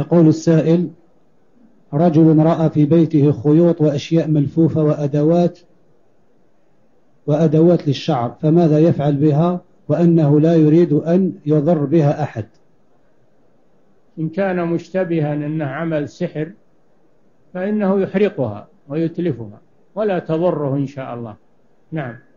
يقول السائل: رجل رأى في بيته خيوط وأشياء ملفوفة وأدوات للشعر، فماذا يفعل بها وأنه لا يريد أن يضر بها أحد؟ إن كان مشتبها أنه عمل سحر فإنه يحرقها ويتلفها ولا تضره إن شاء الله. نعم.